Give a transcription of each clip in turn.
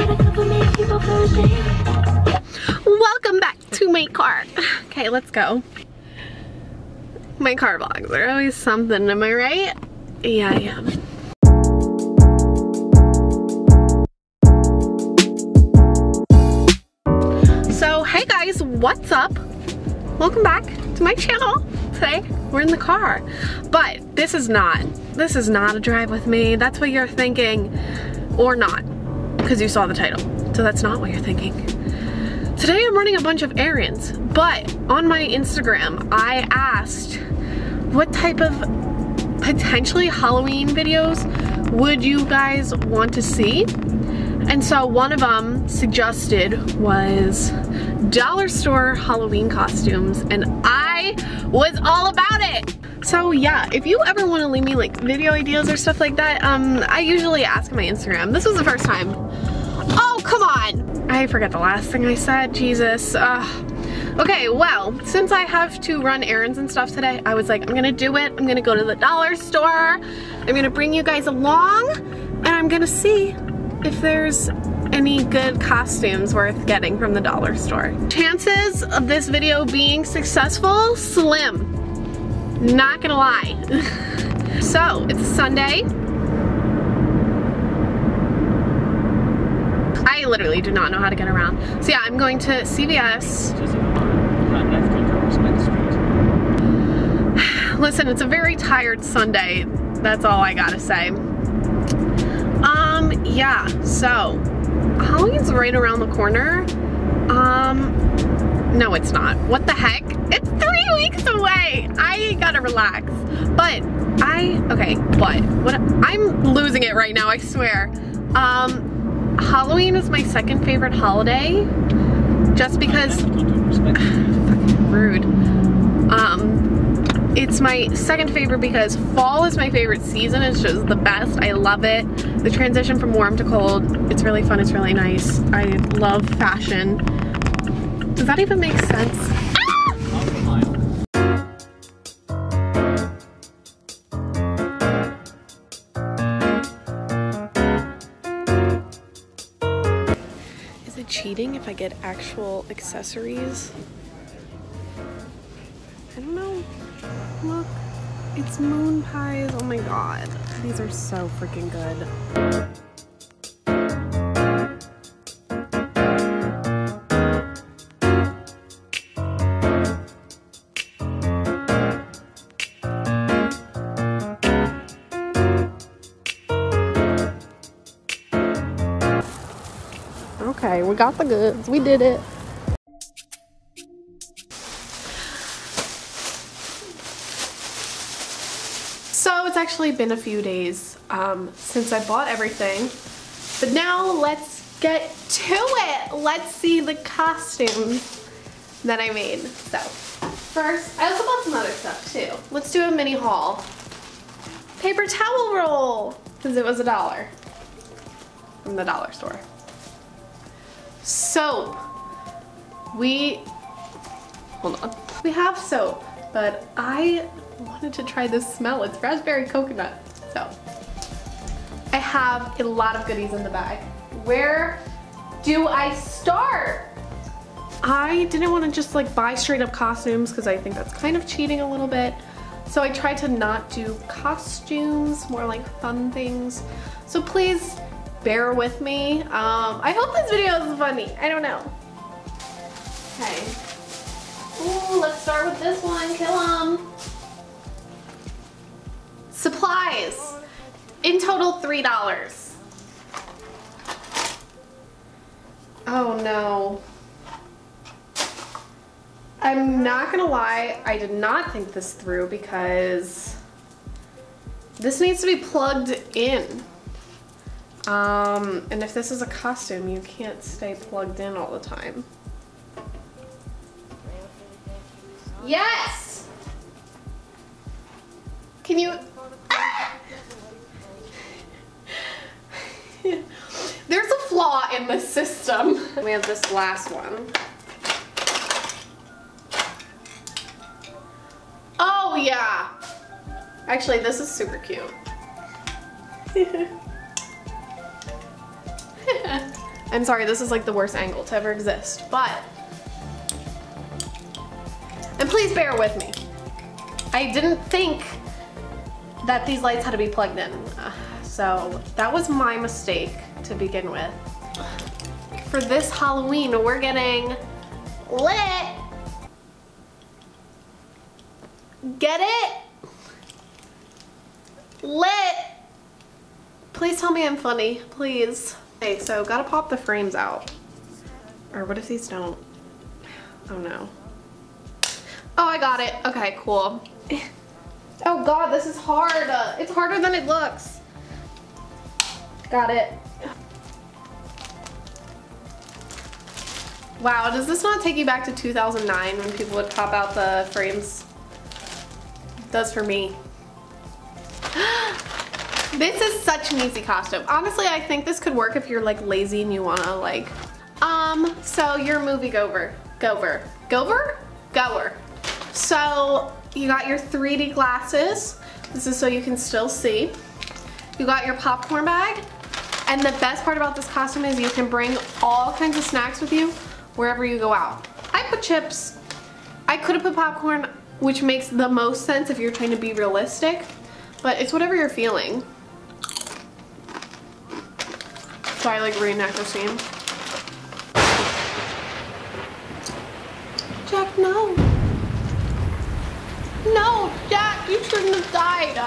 Welcome back to my car. Okay, let's go. My car vlogs are always something, am I right? Yeah, I am. So, hey guys, what's up? Welcome back to my channel. Today, we're in the car. But this is not a drive with me. That's what you're thinking, or not, because you saw the title. So that's not what you're thinking. Today I'm running a bunch of errands, but on my Instagram, I asked what type of potentially Halloween videos would you guys want to see? And so one of them suggested was dollar store Halloween costumes, and I was all about it. So yeah, if you ever want to leave me like video ideas or stuff like that, I usually ask on my Instagram. This was the first time. Oh, come on. I forget the last thing I said, Jesus. Okay, well, since I have to run errands and stuff today, I was like, I'm gonna do it. I'm gonna go to the dollar store. I'm gonna bring you guys along, and I'm gonna see if there's any good costumes worth getting from the dollar store. Chances of this video being successful, slim. Not gonna lie. So, it's Sunday. I literally do not know how to get around. So yeah, I'm going to CVS. Listen, it's a very tired Sunday. That's all I gotta say. Yeah, so Halloween's right around the corner. No, it's not. What the heck? It's 3 weeks away. I gotta relax. But what? I'm losing it right now, I swear. Halloween is my second favorite holiday, just because, fucking rude. It's my second favorite because fall is my favorite season. It's just the best. I love it. The transition from warm to cold. It's really fun. It's really nice. I love fashion. Does that even make sense? Ah! Is it cheating if I get actual accessories? I don't know. Look, it's moon pies. Oh my god. These are so freaking good. Okay, we got the goods. We did it. So it's actually been a few days since I bought everything, but now let's get to it. Let's see the costumes that I made. So first, I also bought some other stuff too. Let's do a mini haul. Paper towel roll, because it was $1 from the dollar store. Soap. We have soap, but I wanted to try this smell. It's raspberry coconut. So I have a lot of goodies in the bag. Where do I start? I didn't want to just like buy straight up costumes because I think that's kind of cheating a little bit. So I tried to not do costumes, more like fun things. So please bear with me. I hope this video is funny. I don't know. Okay. Ooh, let's start with this one. Kill 'em. Supplies. In total, $3. Oh no. I'm not gonna lie, I did not think this through because this needs to be plugged in. And if this is a costume, you can't stay plugged in all the time. Yes! Can you... Ah! There's a flaw in the system. We have this last one. Oh yeah! Actually, this is super cute. I'm sorry, this is like the worst angle to ever exist, but, and please bear with me. I didn't think that these lights had to be plugged in. So that was my mistake to begin with. For this Halloween, we're getting lit. Get it? Lit. Please tell me I'm funny, please. Okay, so gotta pop the frames out. Or what if these don't? Oh no. Oh, I got it. Okay, cool. Oh God, this is hard. It's harder than it looks. Got it. Wow, does this not take you back to 2009 when people would pop out the frames? It does for me. This is such an easy costume. Honestly, I think this could work if you're like lazy and you wanna like, so you're a movie goer. Goer. So you got your 3D glasses. This is so you can still see. You got your popcorn bag. And the best part about this costume is you can bring all kinds of snacks with you wherever you go out. I put chips. I could have put popcorn, which makes the most sense if you're trying to be realistic, but it's whatever you're feeling. So I like reenact the scene. Jack, no. No, Jack, you shouldn't have died.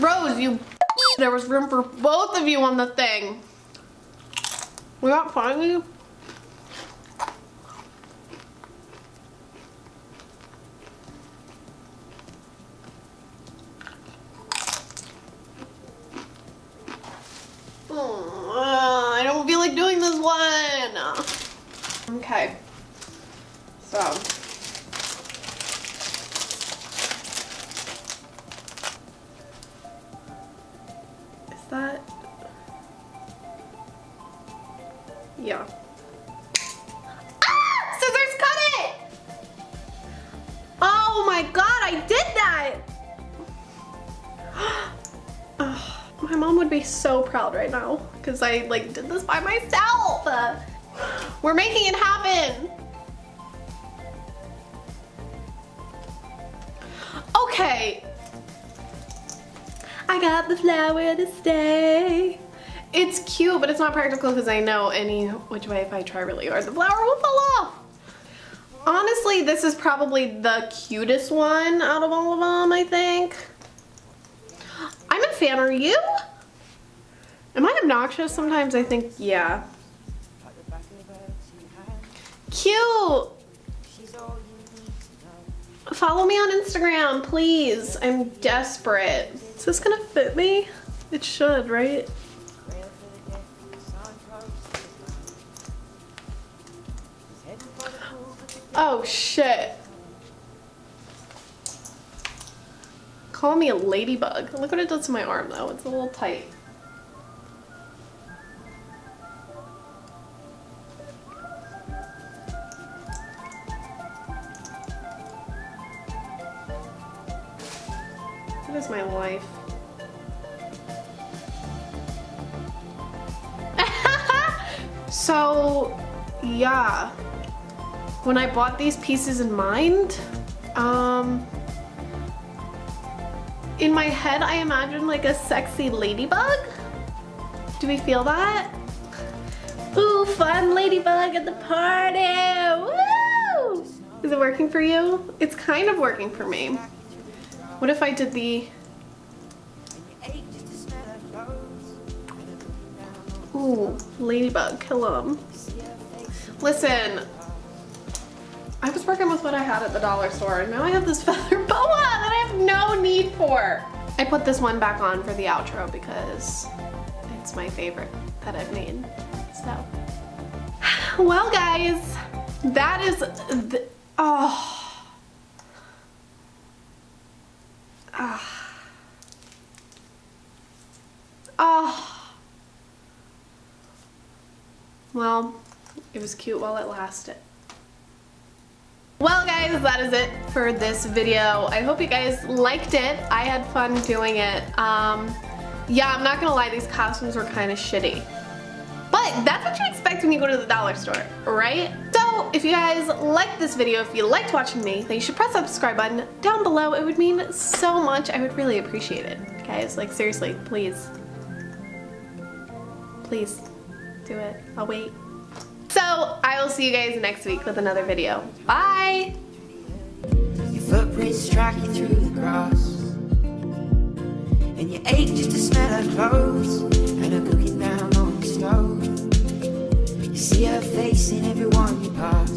Rose, you, there was room for both of you on the thing. We got funny. I don't feel like doing this one. Okay. So. Is that? Yeah. Ah! Scissors cut it! Oh my God, I did that! Oh, my mom would be so proud right now because I like did this by myself. We're making it happen. Okay, I got the flower to stay. It's cute, but it's not practical because I know any which way if I try really hard, the flower will fall off. Honestly, this is probably the cutest one out of all of them, I think. I'm a fan, are you? Am I obnoxious sometimes? I think, yeah. Cute. Follow me on Instagram, please. I'm desperate. Is this gonna fit me? It should, right? Oh shit. Call me a ladybug. Look what it does to my arm though. It's a little tight. What is my life? So, yeah. When I bought these pieces in mind, in my head I imagined like a sexy ladybug. Do we feel that? Ooh, fun ladybug at the party! Woo! Is it working for you? It's kind of working for me. What if I did the... Ooh, ladybug, kill him. Listen, I was working with what I had at the dollar store and now I have this feather boa that I have no need for. I put this one back on for the outro because it's my favorite that I've made, so. Well guys, that is the, oh. Oh. Well, it was cute while it lasted. Well guys, that is it for this video. I hope you guys liked it. I had fun doing it. Yeah, I'm not gonna lie, these costumes were kind of shitty. But But that's what you expect when you go to the dollar store, right? So if you guys liked this video, if you liked watching me, then you should press that subscribe button down below. It would mean so much. I would really appreciate it. Guys, like seriously, please. Please do it. I'll wait. So I will see you guys next week with another video. Bye! Your footprints striking through the grass, and you ache just to smell her clothes and her cooking down on the stove. You see her face in everyone you pass.